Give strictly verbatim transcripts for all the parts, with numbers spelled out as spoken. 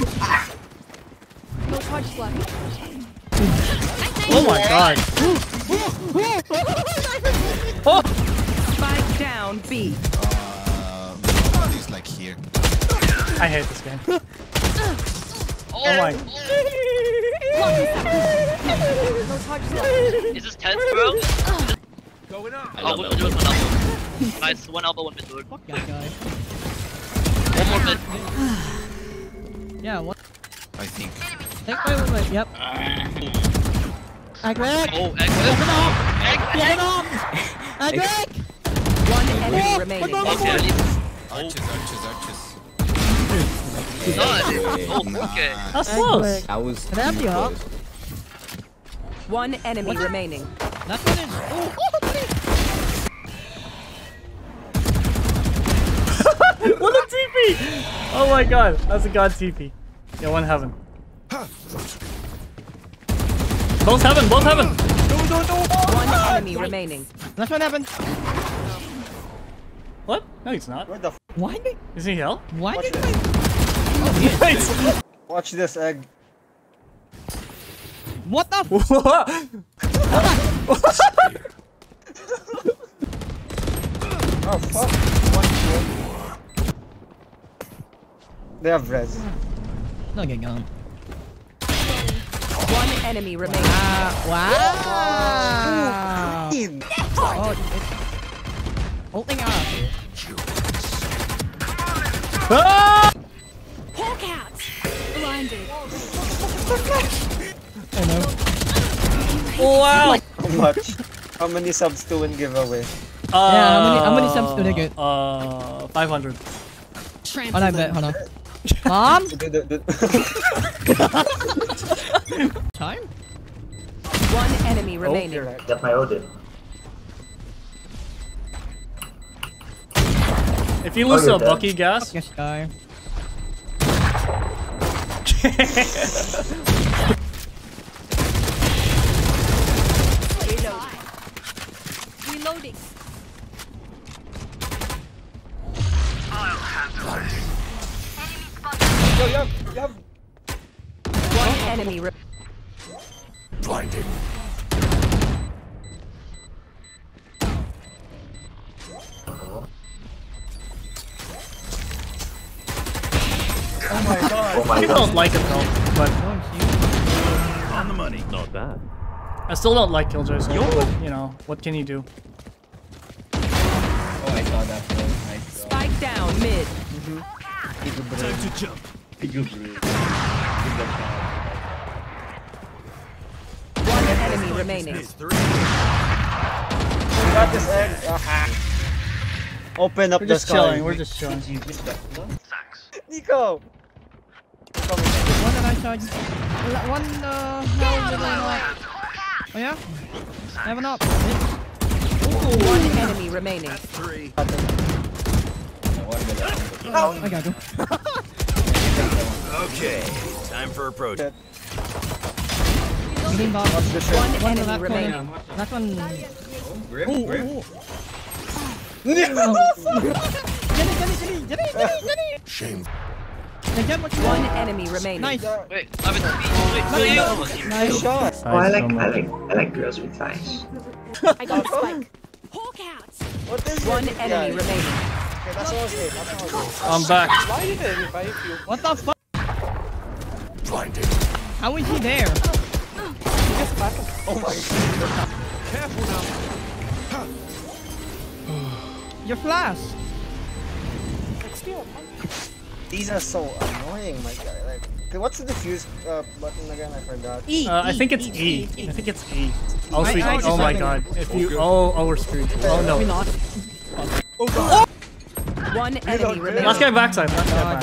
No charge left. Oh my god. Oh. Spike down B. Uh, he's like here. I hate this game. Oh my. No charge left. Is this tense, bro? Going on. Oh, one elbow. Nice, one elbow, one mid. Fuck that guy. One more mid. Yeah, one. I think. Take my one mid. Yep. Agric. Oh, Agric. Open up. Open up. Agric. One enemy remaining. Arches, arches, arches. Done. Oh, okay. That's close. I was. Can I have you up? One enemy remaining. Nothing in. Oh, what a T P! Oh my god, that's a god T P. Yeah, one heaven. Both heaven, both heaven! No, no, no! Oh, one ah, enemy sorry. remaining. Left one heaven. What? No, he's not. What the f? Why did? Is he hell? Why Watch did I? Oh, watch this egg. What the? What? Oh fuck! One They have res. Not getting on. One enemy remaining. Wow. Wow. Wow. Holding up. Ah! Hawk out. Blinded. Oh no. Wow. How much? How many subs to win giveaway? Uh, yeah, how many, how many subs do they get? Uh, five hundred. Hold on, I bet. Hold on. Mom? Time? One enemy remaining. Oh, that's my Odin. If you lose oh, a dead. Bucky gas. Yes, guy. Reloading. I'll handle it. Yo, yo, yo. One enemy re blinded. Oh my god. Oh my you god. Don't like him though, but on the money. Not bad. I still don't like Killjoy, so but, you know, what can you do? Oh, I saw that one. I saw. Spike down mid. Mm-hmm. Time to jump. One enemy remaining. Got this egg. Uh-huh. Open up the sky. We're just chilling. We're just chilling. Nico. One that I charged. One. Uh, oh yeah. Heaven up. One enemy remaining. Three. Oh, I got him. Okay, time for approach. One enemy remaining. That one. Grip, grip. Shame. One enemy remaining. Nice. Wait, I'm in the nice shot. Oh, I like, I like, I like girls with thighs. I got a spike. Hawk out. What is one enemy remaining? Okay, that's all I say. I'm back. Why did it if I hit you? What the fuck? Blinded. How is he there? Oh my god. Careful now. Your flash. These are so annoying, my guy. Like, what's the diffuse uh, button again? I forgot. E, uh, e, I think it's E. E. I think it's E. Oh, sweet. I, I oh my god. It. If you. Oh, oh, we're screwed. Oh no. Oh god. One enemy remaining. Let's get backside. Let's get back.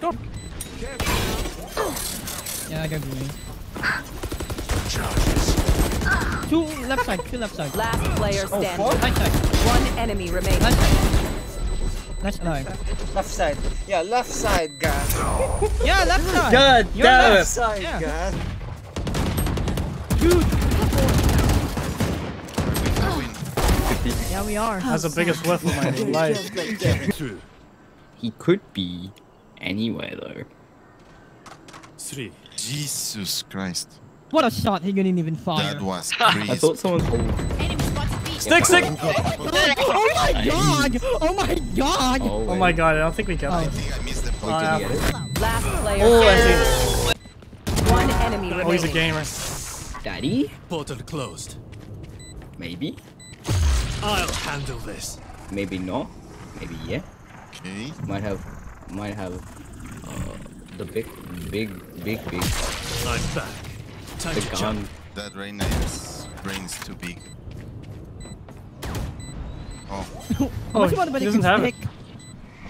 Go. Yeah, I got green. Two left side, two left side. Last player standing. Oh, right side. One enemy remaining. Left side. Left side. Left, left side. Yeah, left side, guys. Yeah, left side. God damn it. Left side, yeah. guys. Dude. Yeah, we are. That's the biggest weapon of my life. He could be. anyway, though. Three. Jesus Christ. What a shot, he couldn't even fire. That was crazy. I thought someone... Stick, stick! Oh my god! Oh my god! Oh, oh my god, I don't think we got oh. it. I think I missed the point. Uh, Last player. Oh, I see. One enemy remaining. Oh, he's a gamer. Daddy? Portal closed. Maybe. I'll handle this. Maybe not. Maybe yeah. Okay. Might have, might have, uh, the big, big, big, big. I'm back. Time the to gun. Jump. That Reyna's brain's too big. Oh. oh, he doesn't have it.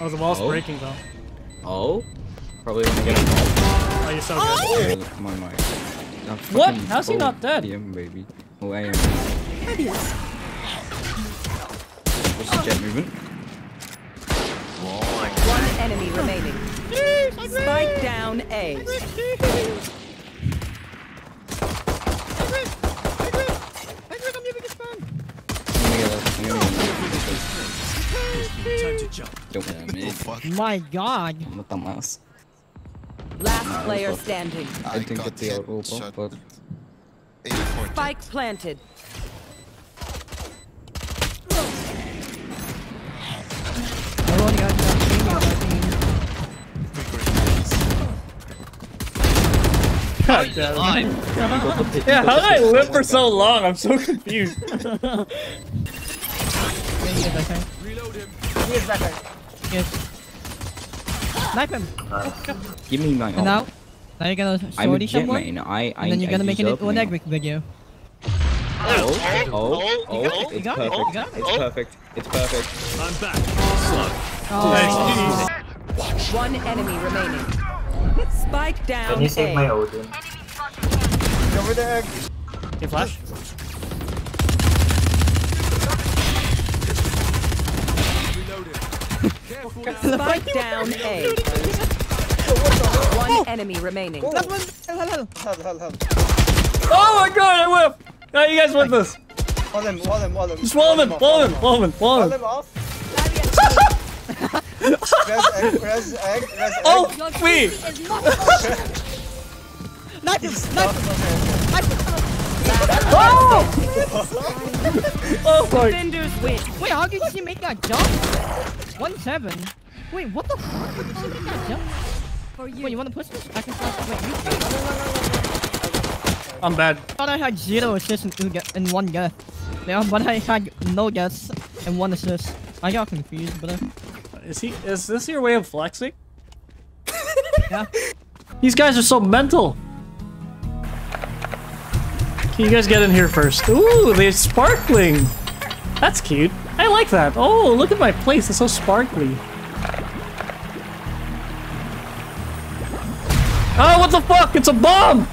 Oh, the wall's oh. breaking though. Oh. Probably won't get it. Oh, you're so good. Oh, my, my. What? How's he not dead? D M, baby. Oh, I am. What's the jet movement? One enemy remaining. Spike down A. Time to jump. Don't My God. Last player standing. I think it's the old but spike planted. God, yeah, how did I live for so long? I'm so confused. Reload him. He is back there. Yes. Knife him. Oh, give me my. And now, now you're gonna shorty someone. I, I, and then you're I gonna make an egg video. Oh, oh, oh! It's perfect. It's perfect. It's perfect. I'm back. Oh. Nice. One enemy remaining. Spike down. Can you save my Odin? Cover the egg. Can you flash? Spike down A. One enemy remaining. Oh my god, I whipped! No, you guys win this. Wall them, wall them, wall them. Just wall them, wall them, wall them, wall them. Res egg, res egg. Oh, me! Knife him! Knife him! Knife him! Oh! Oh my... Wait, how did she make that jump? one seven? Wait, what the fuck? How did she make that jump? Wait, you wanna push this? I can push. Wait, you can. I'm bad. I thought I had zero assists and, two and one guess. Yeah, but I had no guess and one assist. I got confused, but... I Is he? Is this your way of flexing? Yeah. These guys are so mental. Can you guys get in here first? Ooh, they're sparkling. That's cute. I like that. Oh, look at my place. It's so sparkly. Oh, what the fuck? It's a bomb!